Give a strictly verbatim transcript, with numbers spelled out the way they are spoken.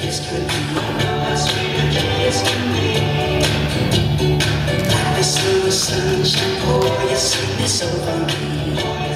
just believe, must be a kiss to me. This little sunshine, pour your sweetness over me.